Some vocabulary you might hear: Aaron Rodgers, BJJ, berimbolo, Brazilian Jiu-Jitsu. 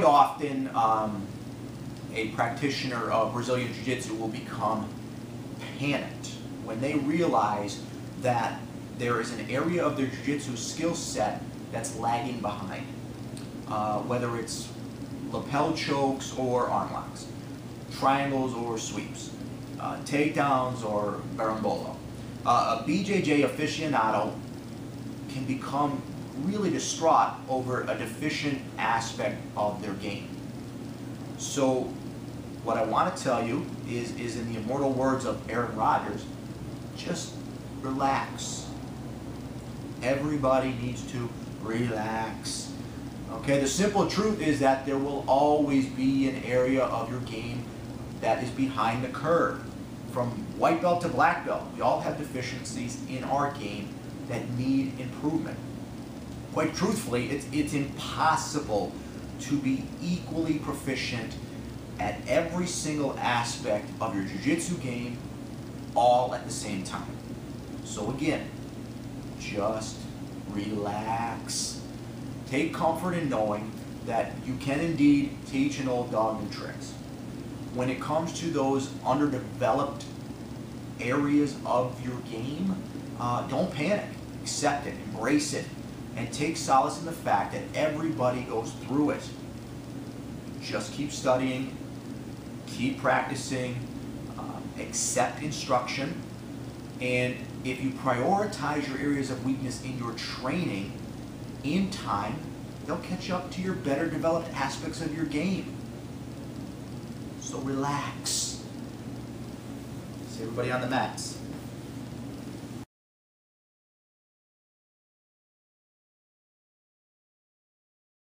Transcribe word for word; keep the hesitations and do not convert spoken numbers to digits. quite often um, a practitioner of Brazilian Jiu-Jitsu will become panicked when they realize that there is an area of their Jiu-Jitsu skill set that's lagging behind, uh, whether it's lapel chokes or arm locks, triangles or sweeps, uh, takedowns or berimbolo. Uh, a B J J aficionado can become really distraught over a deficient aspect of their game. So what I want to tell you is, is in the immortal words of Aaron Rodgers, just relax. Everybody needs to relax. Okay, the simple truth is that there will always be an area of your game that is behind the curve. From white belt to black belt, we all have deficiencies in our game that need improvement. Quite truthfully, it's, it's impossible to be equally proficient at every single aspect of your jiu-jitsu game all at the same time. So again, just relax. Take comfort in knowing that you can indeed teach an old dog new tricks. When it comes to those underdeveloped areas of your game, uh, don't panic. Accept it, embrace it, and take solace in the fact that everybody goes through it. Just keep studying, keep practicing, um, accept instruction, and if you prioritize your areas of weakness in your training, in time, they'll catch up to your better developed aspects of your game. So relax. See everybody on the mats.